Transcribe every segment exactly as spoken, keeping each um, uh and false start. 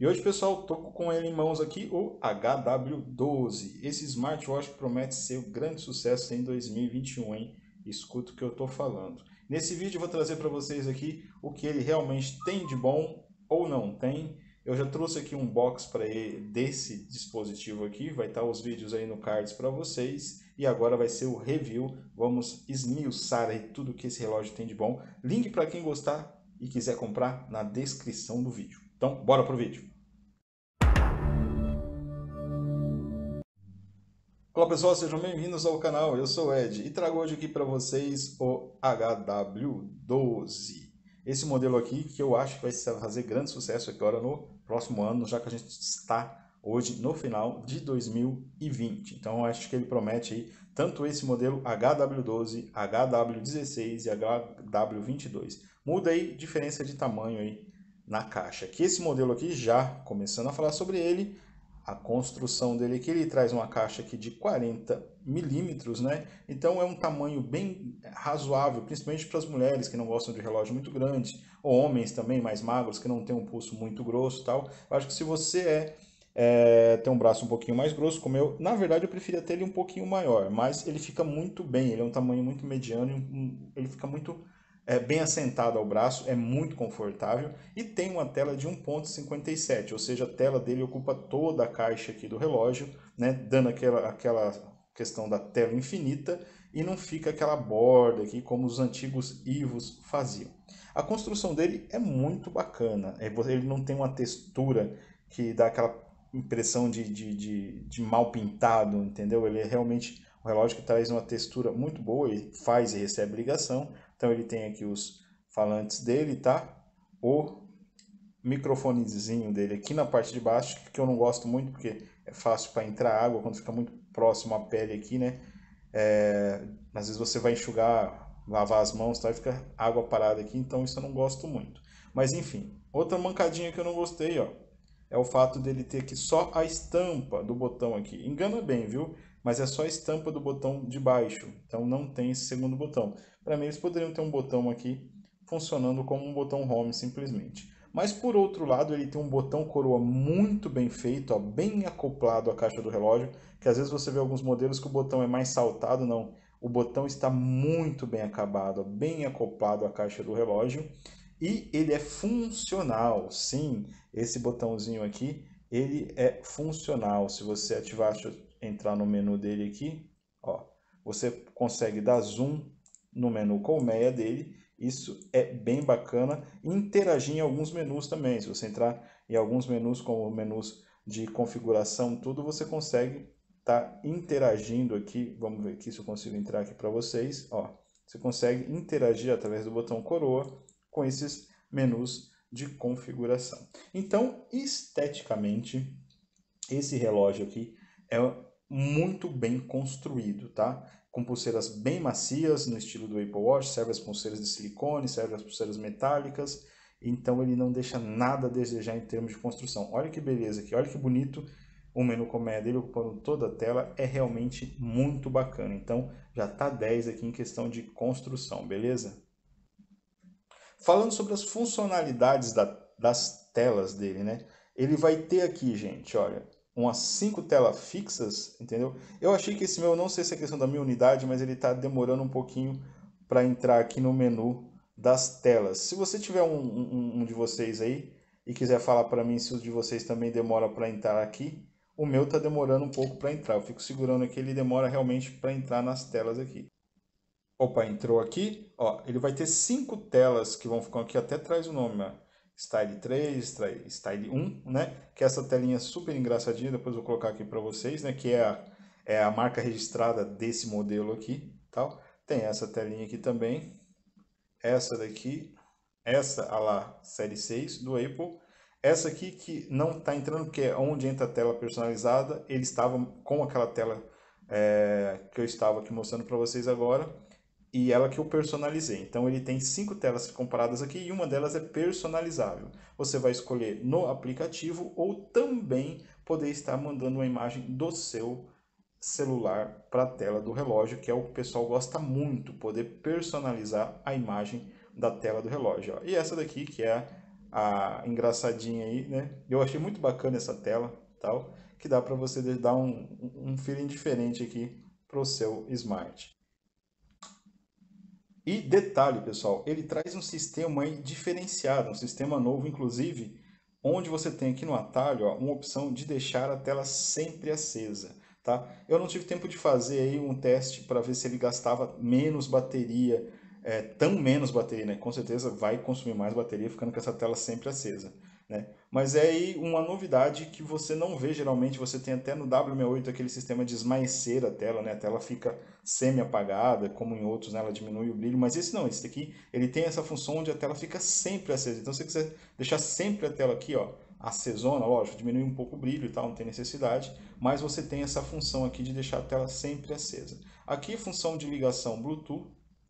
E hoje, pessoal, estou com ele em mãos aqui, o H W doze. Esse smartwatch promete ser um grande sucesso em dois mil e vinte e um, hein? Escuta o que eu estou falando. Nesse vídeo eu vou trazer para vocês aqui o que ele realmente tem de bom ou não tem. Eu já trouxe aqui um box para ele desse dispositivo aqui, vai estar os vídeos aí no cards para vocês. E agora vai ser o review, vamos esmiuçar aí tudo que esse relógio tem de bom. Link para quem gostar e quiser comprar na descrição do vídeo. Então, bora pro vídeo. Olá pessoal, sejam bem-vindos ao canal, eu sou o Ed e trago hoje aqui para vocês o H W doze. Esse modelo aqui que eu acho que vai fazer grande sucesso agora no próximo ano, já que a gente está hoje no final de dois mil e vinte. Então eu acho que ele promete aí tanto esse modelo H W doze, H W dezesseis e H W vinte e dois. Muda aí diferença de tamanho aí na caixa. Que esse modelo aqui, já começando a falar sobre ele, a construção dele aqui, ele traz uma caixa aqui de quarenta milímetros, né? Então é um tamanho bem razoável, principalmente para as mulheres que não gostam de relógio muito grande, ou homens também mais magros que não tem um pulso muito grosso, tal. Eu acho que se você é É, tem um braço um pouquinho mais grosso como eu, na verdade eu preferia ter ele um pouquinho maior, mas ele fica muito bem, ele é um tamanho muito mediano, ele fica muito é, bem assentado ao braço, é muito confortável e tem uma tela de um ponto cinquenta e sete, ou seja, a tela dele ocupa toda a caixa aqui do relógio, né, dando aquela, aquela questão da tela infinita e não fica aquela borda aqui como os antigos Ivos faziam. A construção dele é muito bacana, ele não tem uma textura que dá aquela impressão de, de, de, de mal pintado, entendeu? Ele é realmente um relógio que traz uma textura muito boa, ele faz e recebe ligação. Então ele tem aqui os falantes dele, tá? O microfonezinho dele aqui na parte de baixo, que eu não gosto muito porque é fácil para entrar água quando fica muito próximo à pele aqui, né? É, às vezes você vai enxugar, lavar as mãos, tá? E fica água parada aqui, então isso eu não gosto muito. Mas enfim, outra mancadinha que eu não gostei, ó, é o fato dele ter aqui só a estampa do botão aqui. Engana bem, viu? Mas é só a estampa do botão de baixo. Então não tem esse segundo botão. Para mim eles poderiam ter um botão aqui funcionando como um botão home simplesmente. Mas por outro lado ele tem um botão coroa muito bem feito, ó, bem acoplado à caixa do relógio. Que às vezes você vê alguns modelos que o botão é mais saltado, não. O botão está muito bem acabado, ó, bem acoplado à caixa do relógio. E ele é funcional, sim, esse botãozinho aqui, ele é funcional. Se você ativar, deixa eu entrar no menu dele aqui, ó, você consegue dar zoom no menu colmeia dele, isso é bem bacana. Interagir em alguns menus também, se você entrar em alguns menus, como menus de configuração, tudo, você consegue tá interagindo aqui. Vamos ver aqui se eu consigo entrar aqui para vocês, ó, você consegue interagir através do botão coroa com esses menus de configuração. Então, esteticamente, esse relógio aqui é muito bem construído, tá? Com pulseiras bem macias, no estilo do Apple Watch, serve as pulseiras de silicone, serve as pulseiras metálicas, então ele não deixa nada a desejar em termos de construção. Olha que beleza aqui, olha que bonito o menu colmeia dele ocupando toda a tela, é realmente muito bacana. Então, já tá dez aqui em questão de construção, beleza? Falando sobre as funcionalidades da, das telas dele, né? Ele vai ter aqui, gente, olha, umas cinco telas fixas, entendeu? Eu achei que esse meu, não sei se é questão da minha unidade, mas ele tá demorando um pouquinho para entrar aqui no menu das telas. Se você tiver um, um, um de vocês aí e quiser falar para mim se o de vocês também demora para entrar aqui, o meu tá demorando um pouco para entrar. Eu fico segurando aqui, ele demora realmente para entrar nas telas aqui. Opa, entrou aqui, ó, ele vai ter cinco telas que vão ficar aqui, até traz o nome, ó, Style três, Style um, né, que é essa telinha super engraçadinha, depois eu vou colocar aqui para vocês, né, que é a, é a marca registrada desse modelo aqui, tal. Tem essa telinha aqui também, essa daqui, essa, a lá, Série seis do Apple, essa aqui que não tá entrando, porque é onde entra a tela personalizada, ele estava com aquela tela é, que eu estava aqui mostrando para vocês agora, e ela que eu personalizei. Então ele tem cinco telas comparadas aqui e uma delas é personalizável. Você vai escolher no aplicativo ou também poder estar mandando uma imagem do seu celular para a tela do relógio, que é o que o pessoal gosta muito, poder personalizar a imagem da tela do relógio. E essa daqui que é a engraçadinha aí, né? Eu achei muito bacana essa tela, tal, que dá para você dar um, um feeling diferente aqui para o seu Smart. E detalhe, pessoal, ele traz um sistema aí diferenciado, um sistema novo, inclusive, onde você tem aqui no atalho, ó, uma opção de deixar a tela sempre acesa, tá? Eu não tive tempo de fazer aí um teste para ver se ele gastava menos bateria, é, tão menos bateria, né? Com certeza vai consumir mais bateria ficando com essa tela sempre acesa, né? Mas é aí uma novidade que você não vê geralmente, você tem até no W sessenta e oito aquele sistema de esmaecer a tela, né? A tela fica semi-apagada, como em outros, né? Ela diminui o brilho, mas esse não, esse aqui, ele tem essa função onde a tela fica sempre acesa. Então se você quiser deixar sempre a tela aqui, ó, acesona, lógico, diminui um pouco o brilho e tal, não tem necessidade, mas você tem essa função aqui de deixar a tela sempre acesa. Aqui, função de ligação Bluetooth,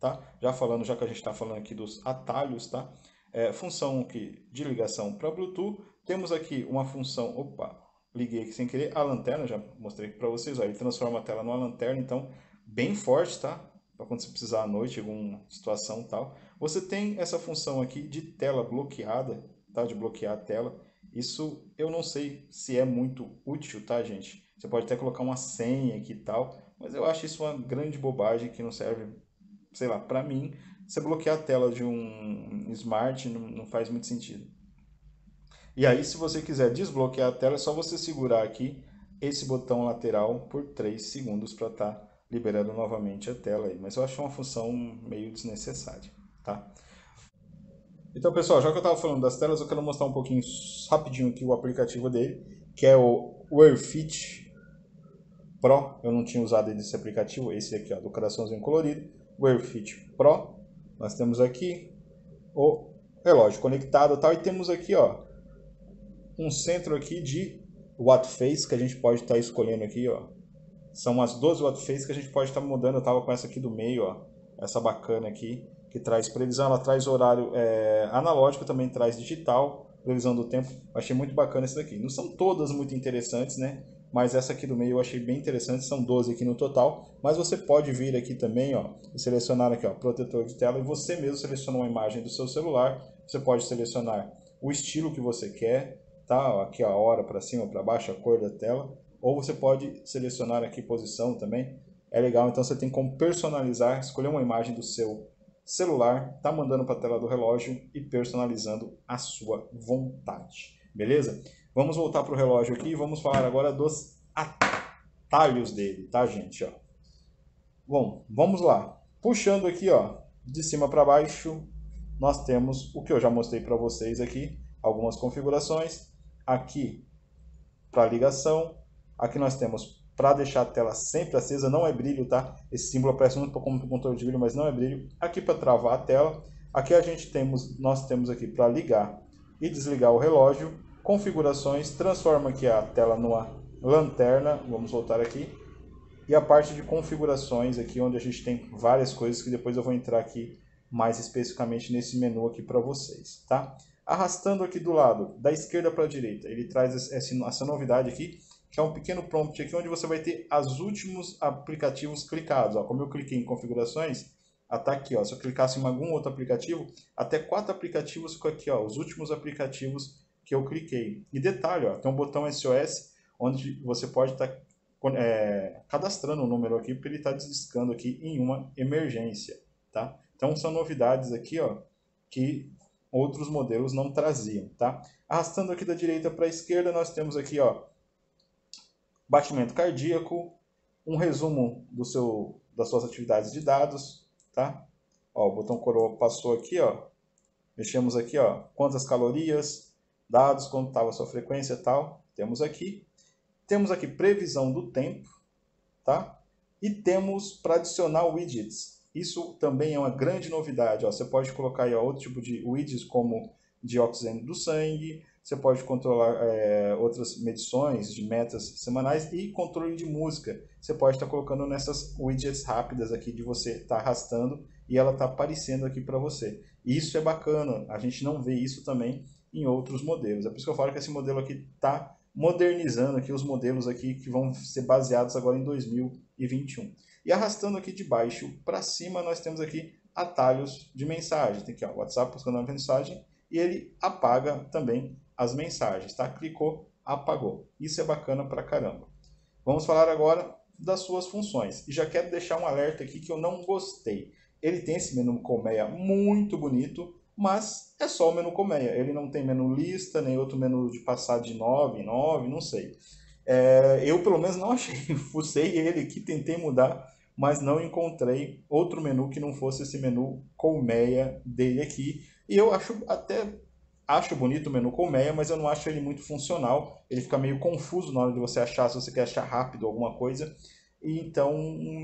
tá? Já falando, já que a gente está falando aqui dos atalhos, tá? É, função que de ligação para Bluetooth, temos aqui uma função, opa, liguei aqui sem querer, a lanterna, já mostrei aqui para vocês, ó, ele transforma a tela numa lanterna, então, bem forte, tá? Para quando você precisar à noite, alguma situação tal. Você tem essa função aqui de tela bloqueada, tá? De bloquear a tela, isso eu não sei se é muito útil, tá, gente? Você pode até colocar uma senha aqui e tal, mas eu acho isso uma grande bobagem que não serve, sei lá, para mim. Você bloquear a tela de um Smart não, não faz muito sentido. E aí, se você quiser desbloquear a tela, é só você segurar aqui esse botão lateral por três segundos para estar tá liberando novamente a tela. Aí. Mas eu acho uma função meio desnecessária. Tá? Então, pessoal, já que eu estava falando das telas, eu quero mostrar um pouquinho rapidinho aqui o aplicativo dele, que é o WearFit Pro. Eu não tinha usado esse aplicativo, esse aqui, ó, do coraçãozinho colorido, WearFit Pro. Nós temos aqui o relógio conectado e tal, e temos aqui, ó, um centro aqui de watt face que a gente pode estar tá escolhendo aqui, ó. São as doze watt face que a gente pode estar tá mudando. Eu estava com essa aqui do meio, ó, essa bacana aqui, que traz previsão, ela traz horário é, analógico, também traz digital, previsão do tempo. Achei muito bacana essa daqui. Não são todas muito interessantes, né? Mas essa aqui do meio eu achei bem interessante, são doze aqui no total, mas você pode vir aqui também, ó, e selecionar aqui, ó, protetor de tela, e você mesmo seleciona uma imagem do seu celular, você pode selecionar o estilo que você quer, tá? Aqui a hora para cima, para baixo, a cor da tela, ou você pode selecionar aqui posição também, é legal, então você tem como personalizar, escolher uma imagem do seu celular, tá mandando para a tela do relógio e personalizando à sua vontade, beleza? Vamos voltar para o relógio aqui e vamos falar agora dos atalhos dele, tá, gente? Ó. Bom, vamos lá. Puxando aqui, ó, de cima para baixo, nós temos o que eu já mostrei para vocês aqui, algumas configurações. Aqui, para ligação. Aqui nós temos para deixar a tela sempre acesa, não é brilho, tá? Esse símbolo aparece muito como controle de brilho, mas não é brilho. Aqui para travar a tela. Aqui a gente temos, nós temos aqui para ligar e desligar o relógio. Configurações, transforma aqui a tela numa lanterna, vamos voltar aqui, e a parte de configurações aqui, onde a gente tem várias coisas que depois eu vou entrar aqui mais especificamente nesse menu aqui para vocês, tá? Arrastando aqui do lado, da esquerda para a direita, ele traz essa novidade aqui, que é um pequeno prompt aqui, onde você vai ter os últimos aplicativos clicados, ó, como eu cliquei em configurações, tá aqui, ó, se eu clicasse em algum outro aplicativo, até quatro aplicativos ficam aqui, ó, os últimos aplicativos que eu cliquei. E detalhe, ó, tem um botão S O S, onde você pode estar tá, é, cadastrando o um número aqui, para ele estar tá discando aqui em uma emergência, tá? Então são novidades aqui, ó, que outros modelos não traziam, tá? Arrastando aqui da direita para a esquerda, nós temos aqui, ó, batimento cardíaco, um resumo do seu, das suas atividades de dados, tá? Ó, o botão coroa passou aqui, ó, mexemos aqui, ó, quantas calorias, dados, quanto estava a sua frequência e tal, temos aqui. Temos aqui previsão do tempo, tá? E temos para adicionar widgets. Isso também é uma grande novidade, ó. Você pode colocar aí, ó, outro tipo de widgets, como dióxido do sangue, você pode controlar é, outras medições de metas semanais e controle de música. Você pode estar tá colocando nessas widgets rápidas aqui, de você estar tá arrastando e ela está aparecendo aqui para você. Isso é bacana, a gente não vê isso também em outros modelos. É por isso que eu falo que esse modelo aqui está modernizando aqui os modelos aqui que vão ser baseados agora em dois mil e vinte e um. E arrastando aqui de baixo para cima, nós temos aqui atalhos de mensagem. Tem aqui, ó, WhatsApp, buscando a mensagem, e ele apaga também as mensagens, tá? Clicou, apagou. Isso é bacana pra caramba. Vamos falar agora das suas funções. E já quero deixar um alerta aqui que eu não gostei. Ele tem esse menu colmeia muito bonito, mas é só o menu colmeia. Ele não tem menu lista, nem outro menu de passar de nove em nove, não sei. É, eu pelo menos não achei. Fucei ele aqui, tentei mudar, mas não encontrei outro menu que não fosse esse menu colmeia dele aqui. E eu acho até... Acho bonito o menu colmeia, mas eu não acho ele muito funcional. Ele fica meio confuso na hora de você achar, se você quer achar rápido alguma coisa. Então,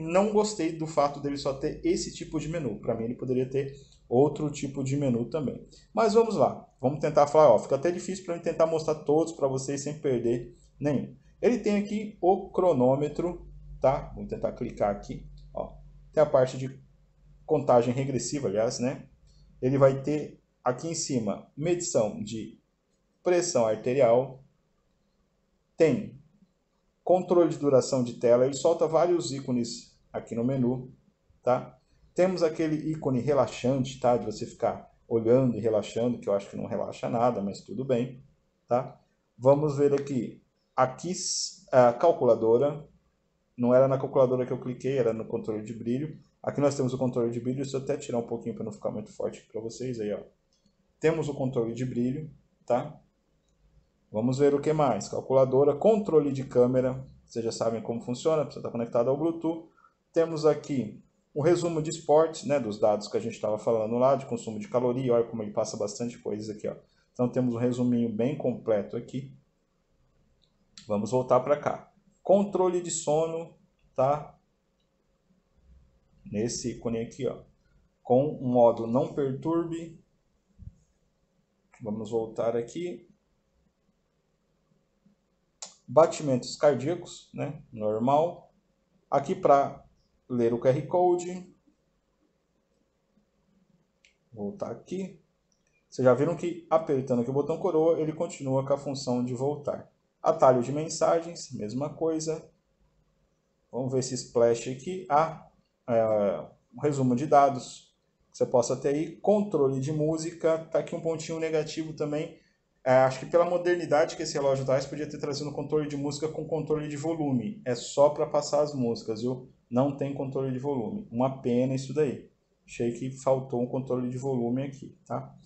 não gostei do fato dele só ter esse tipo de menu. Para mim, ele poderia ter outro tipo de menu também. Mas vamos lá. Vamos tentar falar. Ó, fica até difícil para eu tentar mostrar todos para vocês sem perder nenhum. Ele tem aqui o cronômetro, tá? Vou tentar clicar aqui. Ó, tem a parte de contagem regressiva, aliás, né? Ele vai ter... Aqui em cima, medição de pressão arterial. Tem controle de duração de tela. Ele solta vários ícones aqui no menu, tá? Temos aquele ícone relaxante, tá? De você ficar olhando e relaxando, que eu acho que não relaxa nada, mas tudo bem, tá? Vamos ver aqui. Aqui, a calculadora. Não era na calculadora que eu cliquei, era no controle de brilho. Aqui nós temos o controle de brilho. Deixa eu até tirar um pouquinho para não ficar muito forte para vocês aí, ó. Temos o controle de brilho, tá? Vamos ver o que mais. Calculadora, controle de câmera. Vocês já sabem como funciona, precisa estar conectado ao Bluetooth. Temos aqui o resumo de esportes, né? Dos dados que a gente estava falando lá, de consumo de caloria. Olha como ele passa bastante coisas aqui, ó. Então temos um resuminho bem completo aqui. Vamos voltar para cá. Controle de sono, tá? Nesse ícone aqui, ó. Com o modo não perturbe. Vamos voltar aqui. Batimentos cardíacos, né? Normal. Aqui para ler o Q R Code. Voltar aqui. Vocês já viram que apertando aqui o botão coroa, ele continua com a função de voltar. Atalho de mensagens, mesma coisa. Vamos ver esse splash aqui. Ah, é, um resumo de dados. Você possa ter aí controle de música. Tá aqui um pontinho negativo também. É, acho que pela modernidade que esse relógio traz, podia ter trazido controle de música com controle de volume. É só para passar as músicas, viu? Não tem controle de volume. Uma pena isso daí. Achei que faltou um controle de volume aqui, tá?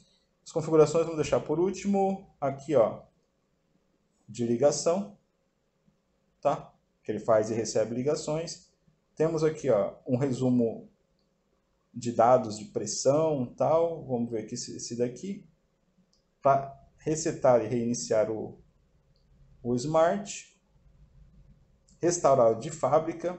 As configurações vamos deixar por último. Aqui, ó. De ligação. Tá? Que ele faz e recebe ligações. Temos aqui, ó. Um resumo... de dados de pressão e tal. Vamos ver aqui esse daqui. Para resetar e reiniciar o, o Smart. Restaurar de fábrica.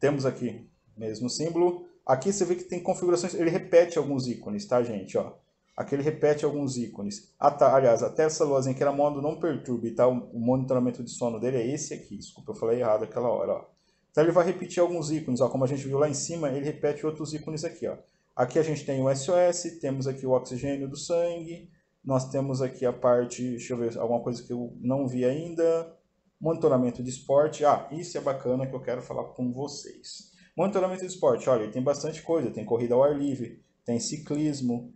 Temos aqui mesmo símbolo. Aqui você vê que tem configurações. Ele repete alguns ícones, tá, gente? Ó, aqui ele repete alguns ícones. Ah, tá, aliás, até essa luzinha que era modo não perturbe, tá? O monitoramento de sono dele é esse aqui. Desculpa, eu falei errado aquela hora, ó. Então ele vai repetir alguns ícones, ó, como a gente viu lá em cima, ele repete outros ícones aqui, ó. Aqui a gente tem o S O S, temos aqui o oxigênio do sangue, nós temos aqui a parte, deixa eu ver, alguma coisa que eu não vi ainda, monitoramento de esporte. Ah, isso é bacana que eu quero falar com vocês. Monitoramento de esporte, olha, tem bastante coisa, tem corrida ao ar livre, tem ciclismo,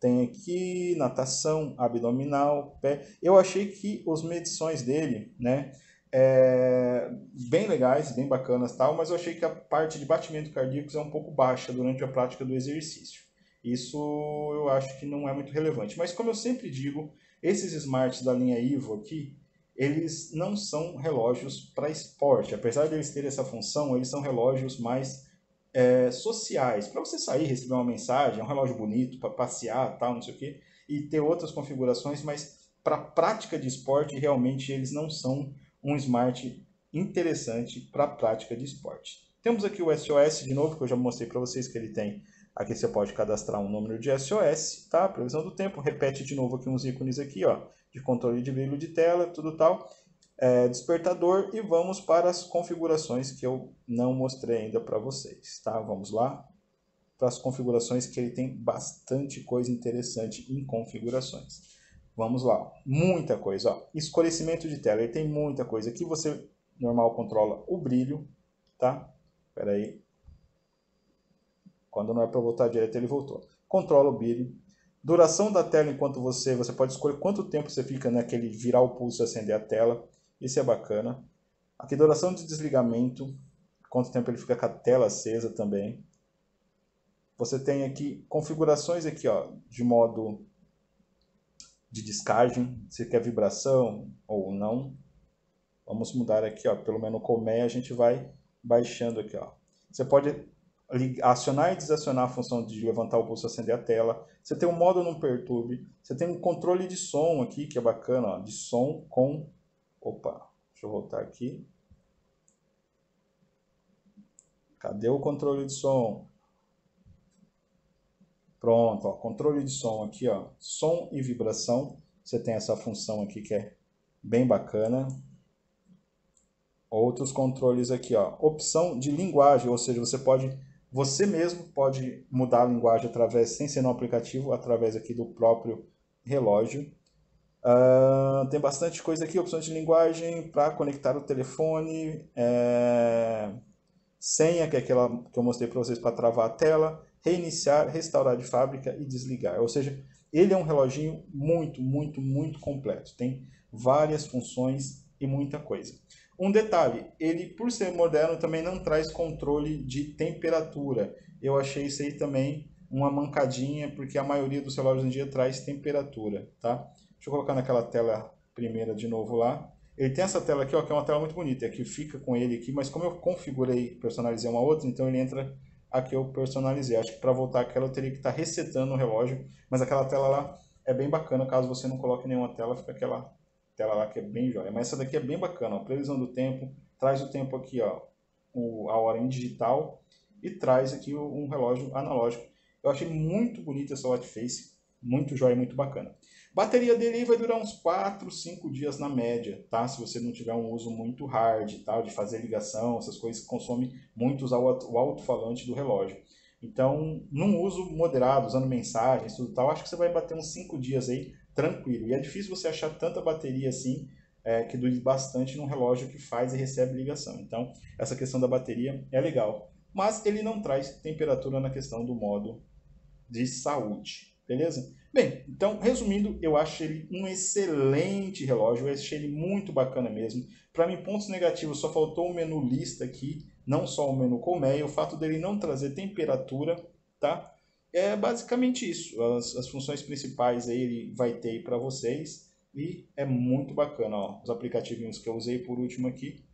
tem aqui natação, abdominal, pé. Eu achei que as medições dele, né... É, bem legais, bem bacanas tal, mas eu achei que a parte de batimento cardíaco é um pouco baixa durante a prática do exercício. Isso eu acho que não é muito relevante. Mas como eu sempre digo, esses smarts da linha Ivo aqui, eles não são relógios para esporte. Apesar de eles terem essa função, eles são relógios mais é, sociais. Para você sair, receber uma mensagem, é um relógio bonito, para passear, tal, não sei o quê, e ter outras configurações, mas para prática de esporte, realmente eles não são... um smart interessante para a prática de esporte. Temos aqui o S O S de novo, que eu já mostrei para vocês que ele tem. Aqui você pode cadastrar um número de S O S, tá? Previsão do tempo, repete de novo aqui uns ícones aqui, ó, de controle de brilho de tela, tudo tal. É, despertador e vamos para as configurações que eu não mostrei ainda para vocês, tá? Vamos lá para as configurações que ele tem bastante coisa interessante em configurações. Vamos lá, muita coisa, ó. Escurecimento de tela, ele tem muita coisa. Aqui você, normal, controla o brilho, tá? Espera aí. Quando não é para voltar direto, ele voltou. Controla o bíceps. Duração da tela enquanto você... Você pode escolher quanto tempo você fica naquele virar o pulso e acender a tela. Isso é bacana. Aqui, duração de desligamento. Quanto tempo ele fica com a tela acesa também. Você tem aqui configurações aqui, ó, de modo de descagem, se quer vibração ou não. Vamos mudar aqui, ó, pelo menos colmeia, a gente vai baixando aqui, ó. Você pode acionar e desacionar a função de levantar o pulso e acender a tela. Você tem um modo não perturbe. Você tem um controle de som aqui, que é bacana, ó, de som com... Opa, deixa eu voltar aqui. Cadê o controle de som? Pronto, ó, controle de som aqui, ó, som e vibração. Você tem essa função aqui que é bem bacana. Outros controles aqui, ó, opção de linguagem, ou seja, você pode, você mesmo pode mudar a linguagem através, sem ser no aplicativo, através aqui do próprio relógio. Uh, tem bastante coisa aqui, opções de linguagem para conectar o telefone, é, senha, que é aquela que eu mostrei para vocês para travar a tela, reiniciar, restaurar de fábrica e desligar. Ou seja, ele é um reloginho muito, muito, muito completo. Tem várias funções e muita coisa. Um detalhe, ele por ser moderno também não traz controle de temperatura. Eu achei isso aí também uma mancadinha, porque a maioria dos relógios hoje em dia traz temperatura, tá? Deixa eu colocar naquela tela primeira de novo lá. Ele tem essa tela aqui, ó, que é uma tela muito bonita, é que fica com ele aqui, mas como eu configurei, personalizei uma outra, então ele entra... Aqui eu personalizei. Acho que para voltar aquela eu teria que estar tá resetando o relógio, mas aquela tela lá é bem bacana, caso você não coloque nenhuma tela, fica aquela tela lá que é bem joia. Mas essa daqui é bem bacana, ó, previsão do tempo, traz o tempo aqui, ó, o, a hora em digital e traz aqui um relógio analógico. Eu achei muito bonita essa watch face, muito joia, muito bacana. Bateria dele aí vai durar uns quatro, cinco dias na média, tá? Se você não tiver um uso muito hard, tal, de fazer ligação, essas coisas que consomem muito usar o alto-falante do relógio. Então, num uso moderado, usando mensagens, tudo tal, acho que você vai bater uns cinco dias aí, tranquilo. E é difícil você achar tanta bateria assim, é, que dure bastante num relógio que faz e recebe ligação. Então, essa questão da bateria é legal. Mas ele não traz temperatura na questão do modo de saúde, beleza? Bem, então, resumindo, eu acho ele um excelente relógio, eu achei ele muito bacana mesmo. Para mim, pontos negativos, só faltou o menu lista aqui, não só o menu colmeia, o fato dele não trazer temperatura, tá? É basicamente isso, as, as funções principais aí ele vai ter para vocês e é muito bacana, ó, os aplicativos que eu usei por último aqui,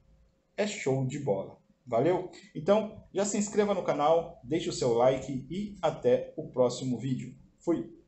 é show de bola, valeu? Então, já se inscreva no canal, deixe o seu like e até o próximo vídeo. Fui!